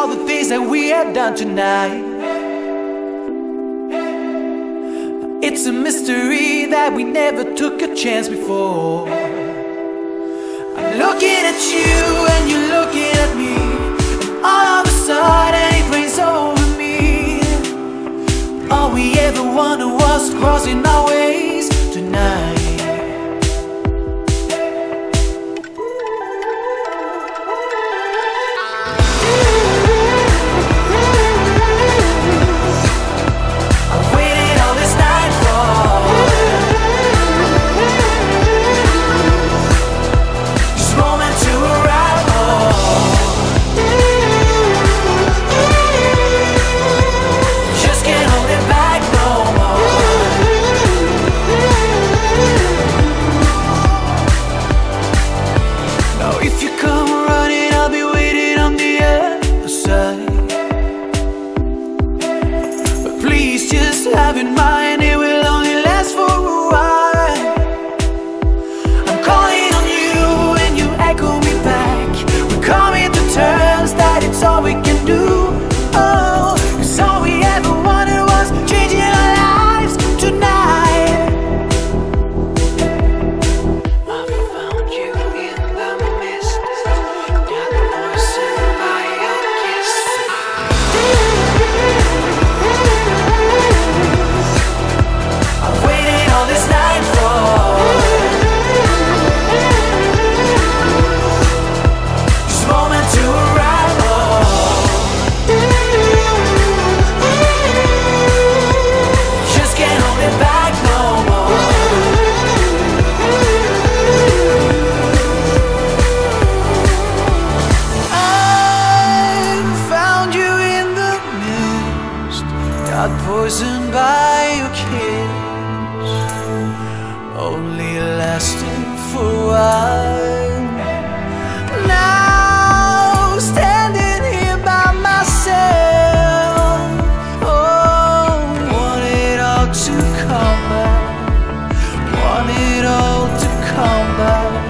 all the things that we have done tonight. It's a mystery that we never took a chance before. I'm looking at you and you're looking at me, and all of a sudden it rains over me. All we ever wanted was crossing our ways tonight. Poisoned by your kiss, only lasting for a while. Now standing here by myself, oh, want it all to come back, want it all to come back.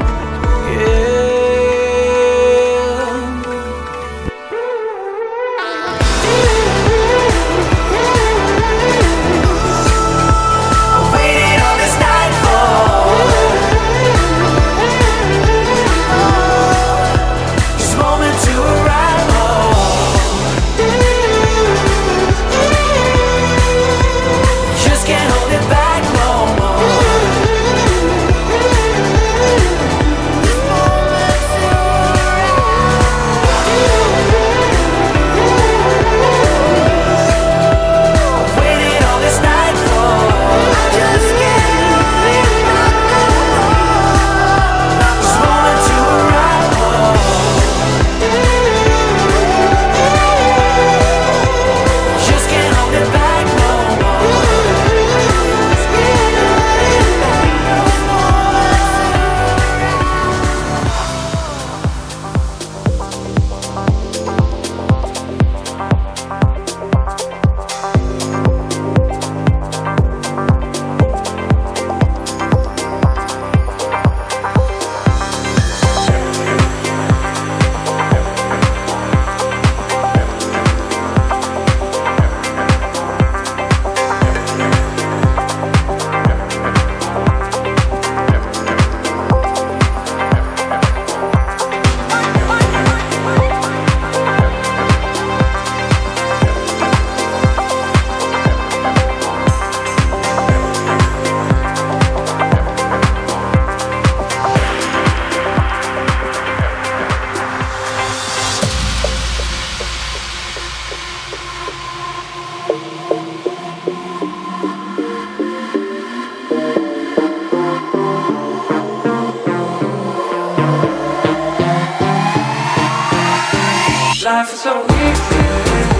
Life is so easy.